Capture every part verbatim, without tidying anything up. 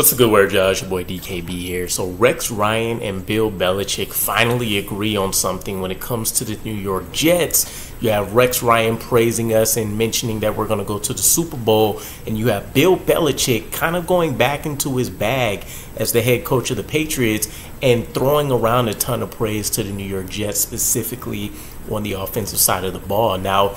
What's the good word, Josh? Your boy D K B here. So Rex Ryan and Bill Belichick finally agree on something when it comes to the New York Jets. You have Rex Ryan praising us and mentioning that we're going to go to the Super Bowl, and you have Bill Belichick kind of going back into his bag as the head coach of the Patriots and throwing around a ton of praise to the New York Jets, specifically on the offensive side of the ball. Now,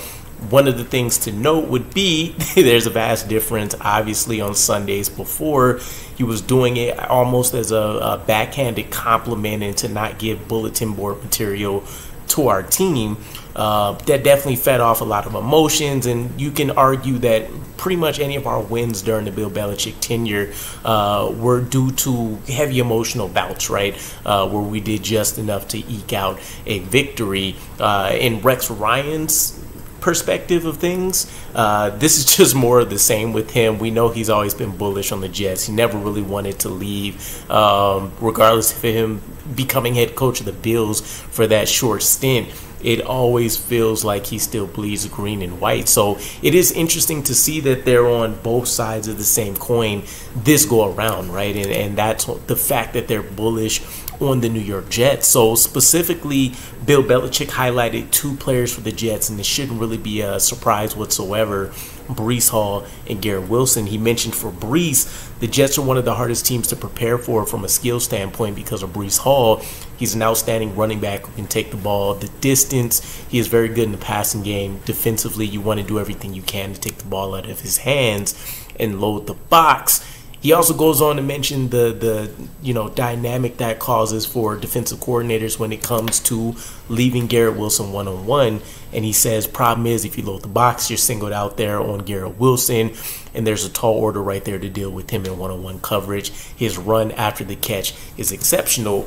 one of the things to note would be there's a vast difference. Obviously, on Sundays before, he was doing it almost as a, a backhanded compliment and to not give bulletin board material to our team. Uh, that definitely fed off a lot of emotions, and you can argue that pretty much any of our wins during the Bill Belichick tenure uh, were due to heavy emotional bouts, right? Uh, where we did just enough to eke out a victory. Uh, in Rex Ryan's perspective of things, uh, this is just more of the same with him. We know he's always been bullish on the Jets. He never really wanted to leave, um, regardless of him becoming head coach of the Bills for that short stint. It always feels like he still bleeds green and white. So it is interesting to see that they're on both sides of the same coin this go around, right? And, and that's the fact that they're bullish on the New York Jets. So specifically, Bill Belichick highlighted two players for the Jets, and it shouldn't really be a surprise whatsoever: Breece Hall and Garrett Wilson. He mentioned for Breece, the Jets are one of the hardest teams to prepare for from a skill standpoint because of Breece Hall. He's an outstanding running back who can take the ball the distance. He is very good in the passing game. Defensively, you want to do everything you can to take the ball out of his hands and load the box. He also goes on to mention the the you know dynamic that causes for defensive coordinators when it comes to leaving Garrett Wilson one-on-one. And he says, problem is, if you load the box, you're singled out there on Garrett Wilson, and there's a tall order right there to deal with him in one-on-one coverage. His run after the catch is exceptional.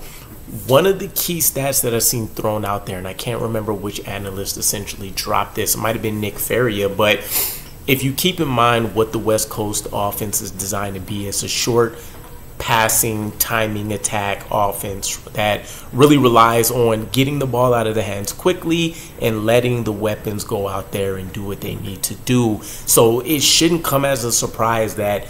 One of the key stats that I've seen thrown out there, and I can't remember which analyst essentially dropped this, it might have been Nick Faria, but if you keep in mind what the West Coast offense is designed to be, it's a short passing, timing attack offense that really relies on getting the ball out of the hands quickly and letting the weapons go out there and do what they need to do. So it shouldn't come as a surprise that,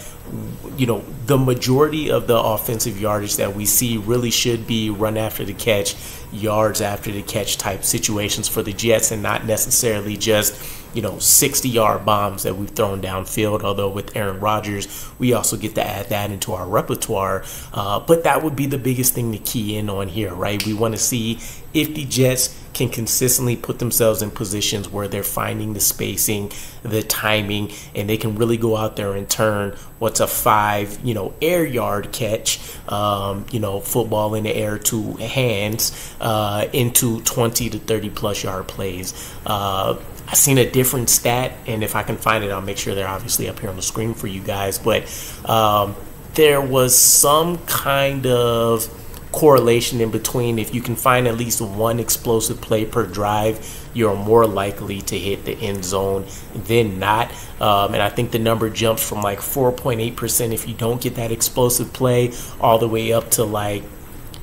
you know, the majority of the offensive yardage that we see really should be run after the catch, yards after the catch type situations for the Jets, and not necessarily just, you know, sixty-yard bombs that we've thrown downfield, although with Aaron Rodgers, we also get to add that into our repertoire. Uh, but that would be the biggest thing to key in on here, right? We want to see if the Jets can consistently put themselves in positions where they're finding the spacing, the timing, and they can really go out there and turn what's a five, you know, air yard catch, um, you know, football in the air to hands, uh, into twenty to thirty plus yard plays. Uh, I seen a different stat, and if I can find it, I'll make sure they're obviously up here on the screen for you guys. But um, there was some kind of correlation in between. If you can find at least one explosive play per drive, you're more likely to hit the end zone than not. Um, and I think the number jumps from like four point eight percent if you don't get that explosive play all the way up to like,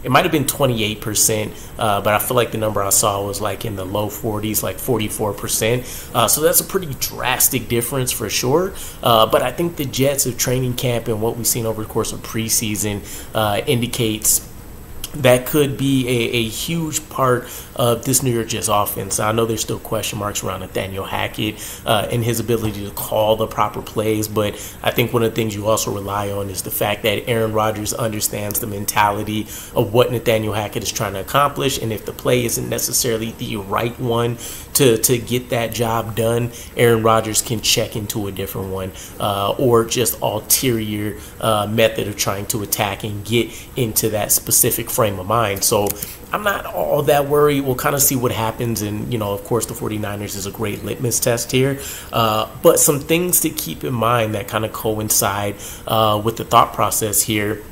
it might have been twenty-eight percent, uh, but I feel like the number I saw was like in the low forties, like forty-four percent. Uh, so that's a pretty drastic difference for sure. Uh, but I think the Jets of training camp and what we've seen over the course of preseason uh, indicates that could be a, a huge part of this New York Jets offense. I know there's still question marks around Nathaniel Hackett uh, and his ability to call the proper plays, but I think one of the things you also rely on is the fact that Aaron Rodgers understands the mentality of what Nathaniel Hackett is trying to accomplish, and if the play isn't necessarily the right one to, to get that job done, Aaron Rodgers can check into a different one uh, or just ulterior uh, method of trying to attack and get into that specific frame of mind. So I'm not all that worried. We'll kind of see what happens, and you know, of course, the forty-niners is a great litmus test here, uh, but some things to keep in mind that kind of coincide uh, with the thought process here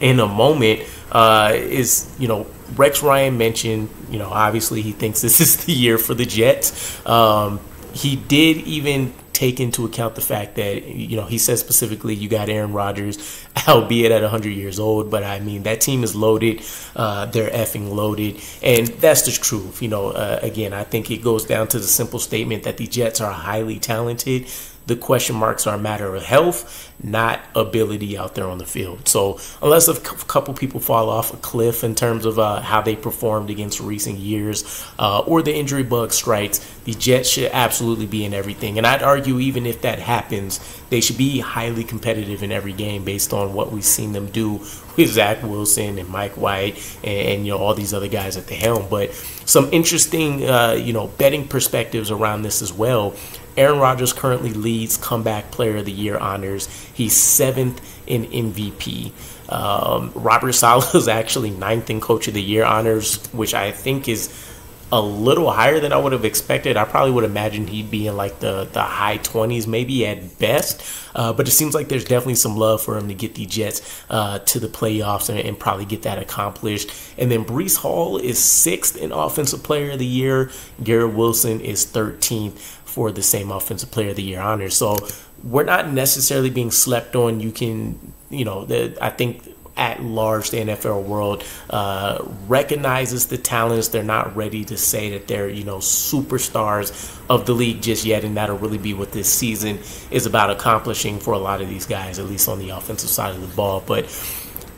in a moment uh, is, you know, Rex Ryan mentioned, you know, obviously he thinks this is the year for the Jets. Um, he did even take into account the fact that, you know, he says specifically you got Aaron Rodgers, albeit at one hundred years old, but I mean, that team is loaded. Uh, they're effing loaded, and that's the truth. You know, uh, again, I think it goes down to the simple statement that the Jets are highly talented. The question marks are a matter of health, not ability out there on the field. So unless a couple people fall off a cliff in terms of uh, how they performed against recent years uh, or the injury bug strikes, the Jets should absolutely be in everything. And I'd argue even if that happens, they should be highly competitive in every game based on what we've seen them do with Zach Wilson and Mike White and, and you know, all these other guys at the helm. But some interesting uh, you know, betting perspectives around this as well. Aaron Rodgers currently leads Comeback Player of the Year honors. He's seventh in M V P. Um, Robert Saleh is actually ninth in Coach of the Year honors, which I think is a little higher than I would have expected. I probably would imagine he'd be in like the, the high twenties, maybe at best. Uh, but it seems like there's definitely some love for him to get the Jets uh, to the playoffs and, and probably get that accomplished. And then Breece Hall is sixth in Offensive Player of the Year. Garrett Wilson is thirteenth for the same Offensive Player of the Year honors. So we're not necessarily being slept on. You can, you know, the, I think at large the N F L world uh, recognizes the talents. They're not ready to say that they're, you know, superstars of the league just yet, and that'll really be what this season is about accomplishing for a lot of these guys, at least on the offensive side of the ball. But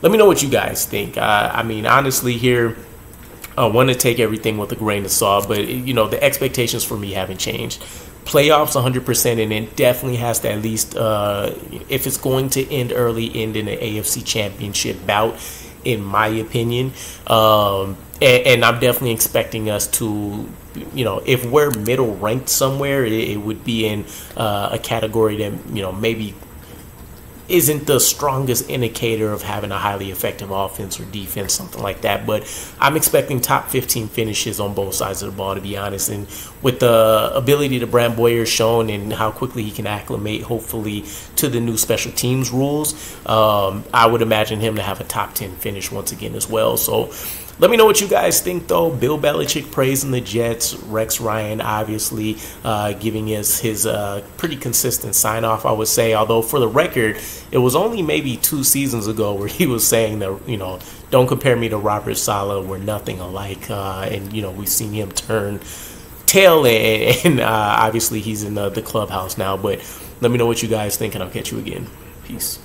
let me know what you guys think. Uh, I mean, honestly here, I want to take everything with a grain of salt, but, you know, the expectations for me haven't changed. Playoffs one hundred percent, and it definitely has to at least, uh, if it's going to end early, end in an A F C championship bout, in my opinion. Um, and, and I'm definitely expecting us to, you know, if we're middle ranked somewhere, it, it would be in uh, a category that, you know, maybe isn't the strongest indicator of having a highly effective offense or defense, something like that. But I'm expecting top fifteen finishes on both sides of the ball, to be honest. And with the ability that Bram Boyer shown and how quickly he can acclimate, hopefully, to the new special teams rules, um, I would imagine him to have a top ten finish once again as well. So let me know what you guys think, though. Bill Belichick praising the Jets. Rex Ryan, obviously, uh, giving us his uh, pretty consistent sign-off, I would say. Although, for the record, it was only maybe two seasons ago where he was saying that, you know, don't compare me to Robert Saleh. We're nothing alike. Uh, and, you know, we've seen him turn tail. And, and uh, obviously, he's in the, the clubhouse now. But let me know what you guys think, and I'll catch you again. Peace.